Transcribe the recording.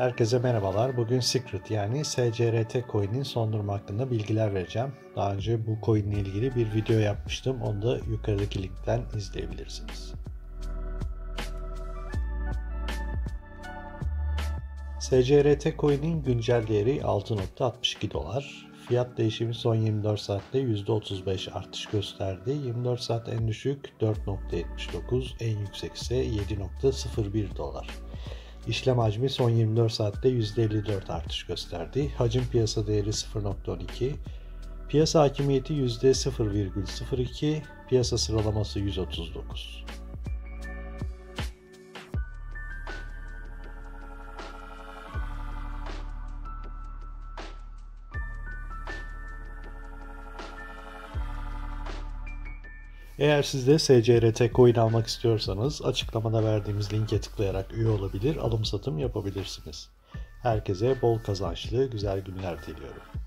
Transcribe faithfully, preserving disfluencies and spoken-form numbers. Herkese merhabalar. Bugün S C R T yani S C R T coin'in son durumu hakkında bilgiler vereceğim. Daha önce bu coin ile ilgili bir video yapmıştım. Onu da yukarıdaki linkten izleyebilirsiniz. S C R T coin'in güncel değeri altı nokta altmış iki dolar. Fiyat değişimi son yirmi dört saatte yüzde otuz beş artış gösterdi. yirmi dört saat en düşük dört nokta yetmiş dokuz, en yüksek ise yedi nokta sıfır bir dolar. İşlem hacmi son yirmi dört saatte yüzde elli dört artış gösterdi. Hacim piyasa değeri sıfır nokta on iki, piyasa hakimiyeti yüzde sıfır virgül sıfır iki, piyasa sıralaması yüz otuz dokuz. Eğer siz de S C R T coin almak istiyorsanız açıklamada verdiğimiz linke tıklayarak üye olabilir, alım satım yapabilirsiniz. Herkese bol kazançlı, güzel günler diliyorum.